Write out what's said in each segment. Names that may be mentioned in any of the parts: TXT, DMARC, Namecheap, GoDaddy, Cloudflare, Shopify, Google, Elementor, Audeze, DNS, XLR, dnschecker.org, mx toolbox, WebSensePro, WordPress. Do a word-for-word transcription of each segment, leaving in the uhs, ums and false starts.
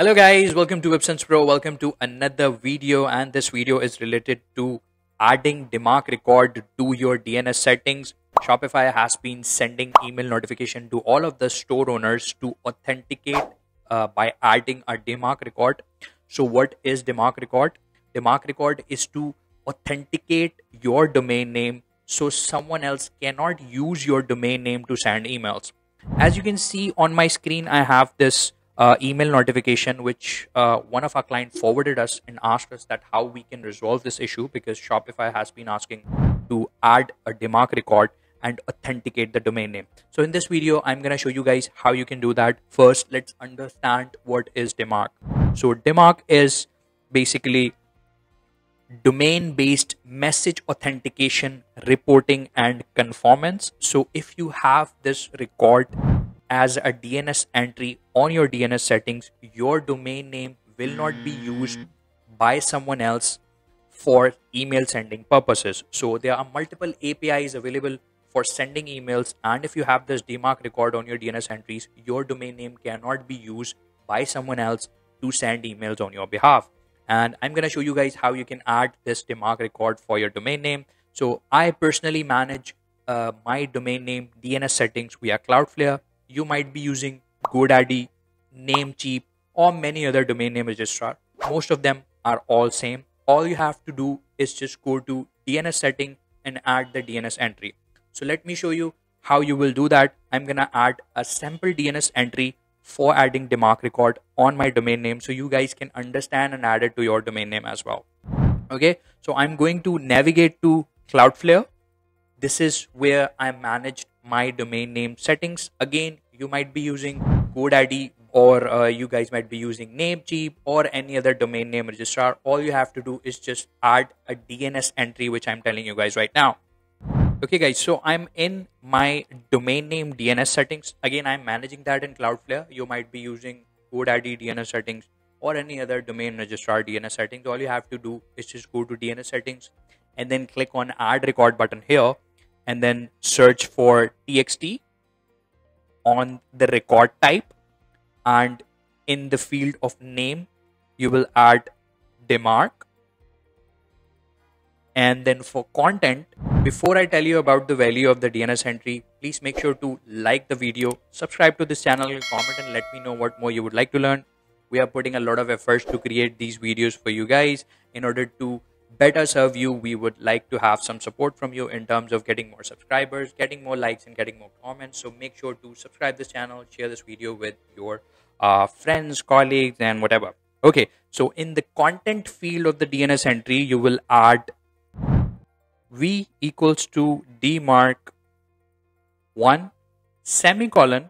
Hello guys, welcome to WebSensePro. Welcome to another video, and this video is related to adding D MARC record to your D N S settings. Shopify has been sending email notification to all of the store owners to authenticate uh, by adding a D MARC record. So what is D MARC record? D MARC record is to authenticate your domain name so someone else cannot use your domain name to send emails. As you can see on my screen, I have this Uh, email notification which uh, one of our clients forwarded us and asked us that how we can resolve this issue, because Shopify has been asking to add a D MARC record and authenticate the domain name. So in this video, I'm going to show you guys how you can do that. First, let's understand what is D MARC. So D MARC is basically domain-based message authentication, reporting and conformance. So if you have this record as a D N S entry on your D N S settings, your domain name will not be used by someone else for email sending purposes. So there are multiple A P Is available for sending emails, and if you have this D MARC record on your D N S entries, your domain name cannot be used by someone else to send emails on your behalf. And I'm going to show you guys how you can add this D MARC record for your domain name. So I personally manage uh, my domain name D N S settings via Cloudflare. You might be using GoDaddy, Namecheap, or many other domain name registrar. Most of them are all same. All you have to do is just go to D N S setting and add the D N S entry. So let me show you how you will do that. I'm going to add a sample D N S entry for adding D MARC record on my domain name, so you guys can understand and add it to your domain name as well. Okay, so I'm going to navigate to Cloudflare. This is where I manage my domain name settings. Again, you might be using GoDaddy, or uh, you guys might be using Namecheap or any other domain name registrar. All you have to do is just add a D N S entry, which I'm telling you guys right now. Okay guys, so I'm in my domain name D N S settings. Again, I'm managing that in Cloudflare. You might be using GoDaddy D N S settings or any other domain registrar D N S settings. All you have to do is just go to D N S settings and then click on add record button here, and then search for T X T on the record type, and in the field of name you will add D MARC. And then for content, before I tell you about the value of the D N S entry, please make sure to like the video, subscribe to this channel, and comment and let me know what more you would like to learn. We are putting a lot of efforts to create these videos for you guys. In order to better serve you, we would like to have some support from you in terms of getting more subscribers, getting more likes, and getting more comments. So make sure to subscribe this channel, share this video with your uh, friends, colleagues, and whatever. Okay, so in the content field of the D N S entry, you will add v equals to D MARC one semicolon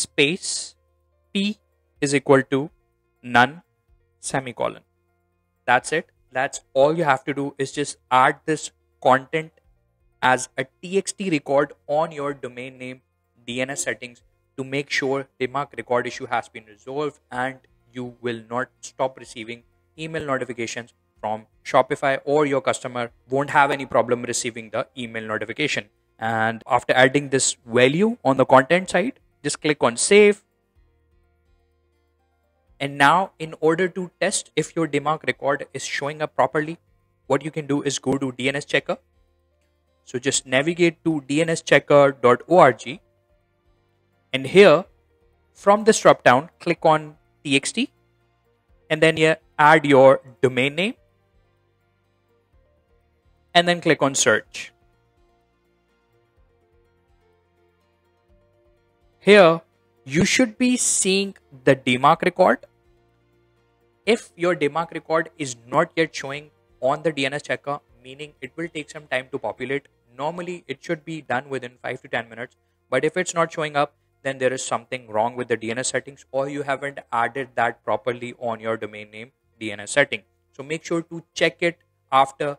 space p is equal to none semicolon. That's it. That's all you have to do, is just add this content as a T X T record on your domain name D N S settings to make sure the D MARC record issue has been resolved and you will not stop receiving email notifications from Shopify, or your customer won't have any problem receiving the email notification. And after adding this value on the content side, just click on save. And now, in order to test if your D MARC record is showing up properly, what you can do is go to D N S checker. So just navigate to D N S checker dot org, and here from this drop down click on T X T, and then here add your domain name, and then click on search. Here you should be seeing the D MARC record. If your D MARC record is not yet showing on the D N S checker, meaning it will take some time to populate. Normally it should be done within five to ten minutes, but if it's not showing up, then there is something wrong with the D N S settings, or you haven't added that properly on your domain name D N S setting. So make sure to check it after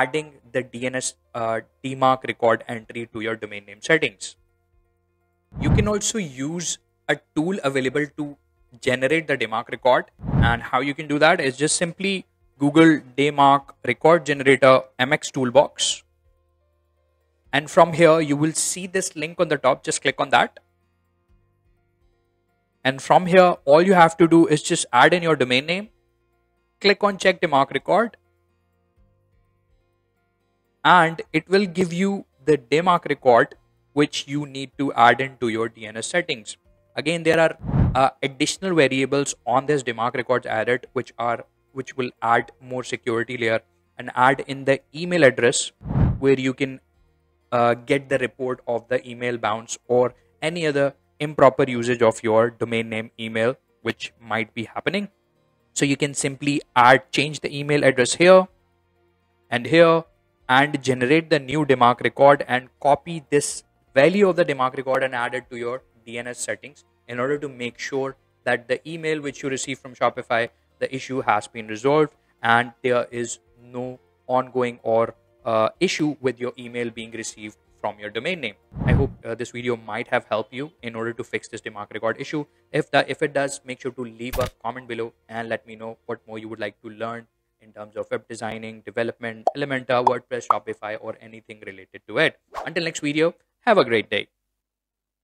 adding the D N S uh, D MARC record entry to your domain name settings. You can also use a tool available to generate the D MARC record, and how you can do that is just simply Google D MARC record generator M X toolbox, and from here you will see this link on the top. Just click on that, And from here, all you have to do is just add in your domain name, click on check D MARC record, and it will give you the D MARC record which you need to add into your D N S settings. Again, there are uh, additional variables on this D MARC records added, which are which will add more security layer, and add in the email address where you can uh, get the report of the email bounce or any other improper usage of your domain name email which might be happening. So you can simply add change the email address here and here and generate the new D MARC record and copy this value of the D MARC record and add it to your D N S settings in order to make sure that the email which you receive from Shopify, the issue has been resolved and there is no ongoing or uh, issue with your email being received from your domain name. I hope uh, this video might have helped you in order to fix this D MARC record issue. If that if it does, make sure to leave a comment below and let me know what more you would like to learn in terms of web designing, development, Elementor, WordPress, Shopify, or anything related to it. Until next video, have a great day.